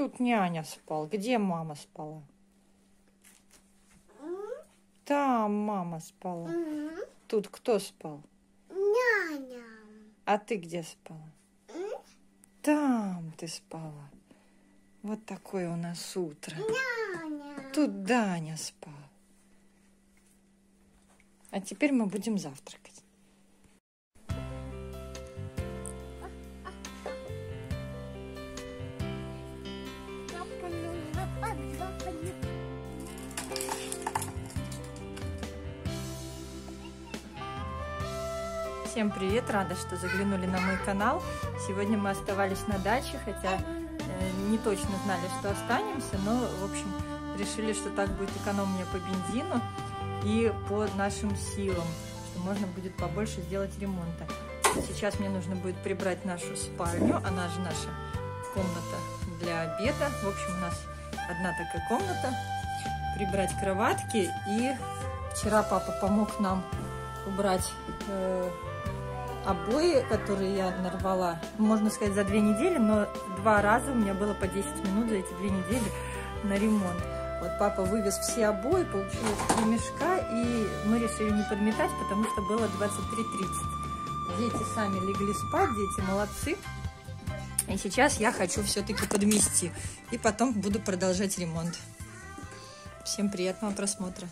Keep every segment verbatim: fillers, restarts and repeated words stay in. тут няня спал. Где мама спала? Там мама спала. Тут кто спал? Няня. А ты где спала? Там ты спала. Вот такое у нас утро. Няня. Тут Даня спал. А теперь мы будем завтракать. Всем привет! Рада, что заглянули на мой канал. Сегодня мы оставались на даче, хотя не точно знали, что останемся, но, в общем, решили, что так будет экономнее по бензину и по нашим силам, что можно будет побольше сделать ремонта. Сейчас мне нужно будет прибрать нашу спальню, она же наша комната для обеда. В общем, у нас одна такая комната. Прибрать кроватки, и вчера папа помог нам убрать э, обои, которые я нарвала, можно сказать, за две недели, но два раза у меня было по десять минут за эти две недели на ремонт. Вот папа вывез все обои, получилось три мешка, и мы решили не подметать, потому что было двадцать три тридцать. Дети сами легли спать, дети молодцы. И сейчас я хочу все-таки подмести, и потом буду продолжать ремонт. Всем приятного просмотра.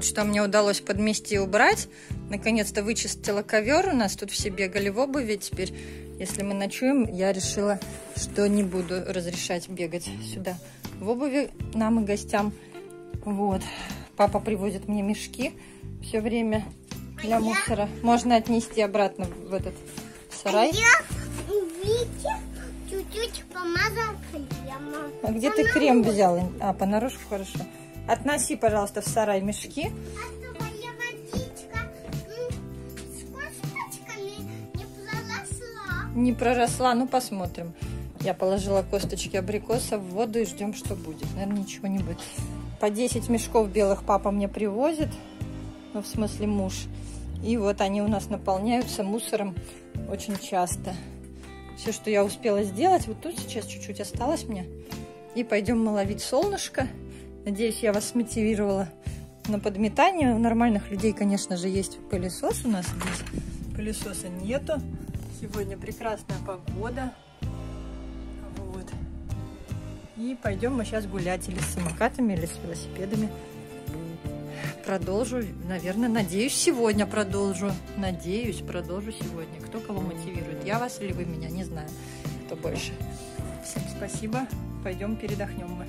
вот что мне удалось подмести и убрать. Наконец-то вычистила ковер. У нас тут все бегали в обуви. Теперь, если мы ночуем, я решила, что не буду разрешать бегать сюда в обуви нам и гостям. Вот. Папа привозит мне мешки все время для а мусора. Я... Можно отнести обратно в этот сарай. А я, видите, чуть-чуть помазала кремом. А где ты крем взяла? А, понарошку, хорошо. Относи, пожалуйста, в сарай мешки. А твоя водичка с косточками не проросла. Не проросла, ну посмотрим. Я положила косточки абрикоса в воду и ждем, что будет. Наверное, ничего не будет. По десять мешков белых папа мне привозит. Ну, в смысле муж. И вот они у нас наполняются мусором очень часто. Все, что я успела сделать, вот тут сейчас чуть-чуть осталось мне. И пойдем мы ловить солнышко. Надеюсь, я вас смотивировала на подметание. У нормальных людей, конечно же, есть пылесос. У нас здесь пылесоса нету. Сегодня прекрасная погода. Вот. И пойдем мы сейчас гулять или с самокатами, или с велосипедами. Продолжу, наверное, надеюсь, сегодня продолжу. Надеюсь, продолжу сегодня. Кто кого мотивирует, я вас или вы меня, не знаю, кто больше. Всем спасибо. Пойдем передохнем мы.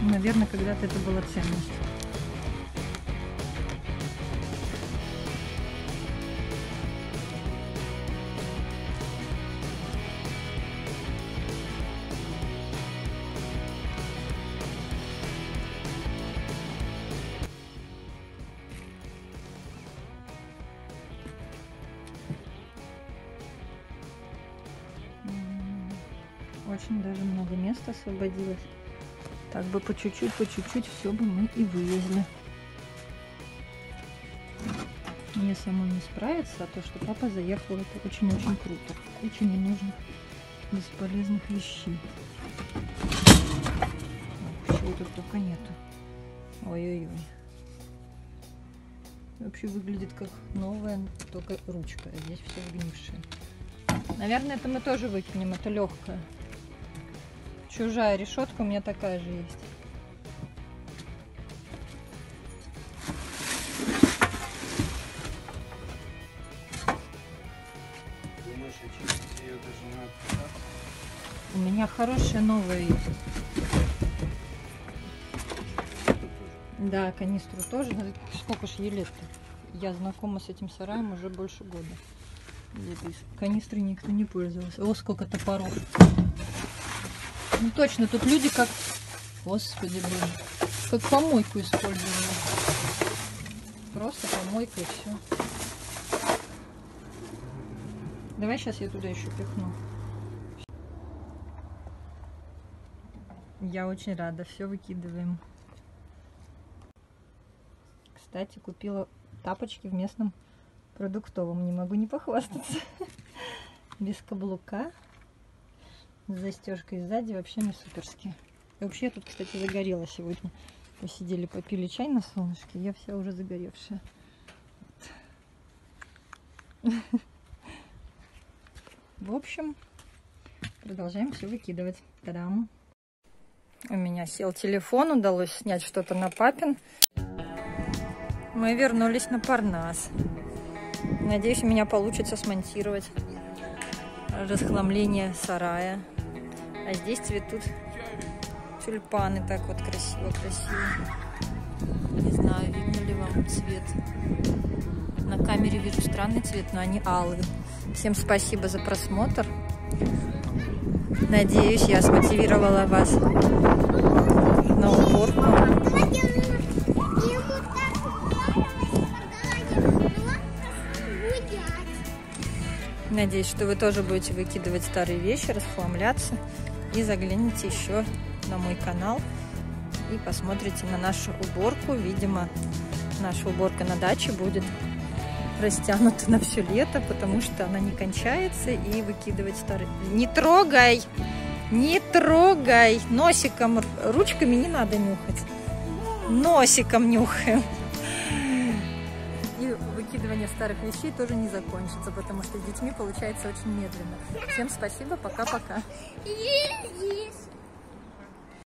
Наверное, когда-то это была ценность. Очень даже много места освободилось. Так бы по чуть-чуть, по чуть-чуть все бы мы и вывезли. Мне самой не справиться, а то, что папа заехал, это очень-очень круто. Куча ненужных, бесполезных вещей. Чего тут только нету. Ой-ой-ой. Вообще выглядит как новая, только ручка. А здесь все гнившее. Наверное, это мы тоже выкинем, это легкое. Чужая решетка, у меня такая же есть. Думаешь, очистить ее даже надо? У меня хорошая новая есть. Да, канистру тоже. Сколько ж ей лет-то? Я знакома с этим сараем уже больше года. Канистрой никто не пользовался. О, сколько топоров. Ну точно, тут люди как, господи, блин, как помойку использовали. Просто помойка и все. Давай сейчас я туда еще пихну. Я очень рада, все выкидываем. Кстати, купила тапочки в местном продуктовом, не могу не похвастаться. Без каблука. С застежкой сзади вообще не суперски. И вообще я тут, кстати, загорела сегодня. Посидели, попили чай на солнышке. Я вся уже загоревшая. Вот. В общем, продолжаем все выкидывать. Та-дам! У меня сел телефон, удалось снять что-то на папин. Мы вернулись на Парнас. Надеюсь, у меня получится смонтировать расхламление сарая. А здесь цветут тюльпаны, так вот красиво-красиво. Не знаю, видно ли вам цвет. На камере вижу странный цвет, но они алые. Всем спасибо за просмотр. Надеюсь, я смотивировала вас на уборку. Надеюсь, что вы тоже будете выкидывать старые вещи, расхламляться. И загляните еще на мой канал. И посмотрите на нашу уборку. Видимо, наша уборка на даче будет растянута на все лето, потому что она не кончается, и выкидывать старые. Не трогай! Не трогай! Носиком, ручками не надо нюхать. Носиком нюхаем. И выкидывание старых вещей тоже не закончится, потому что с детьми получается очень медленно. Всем спасибо, пока-пока.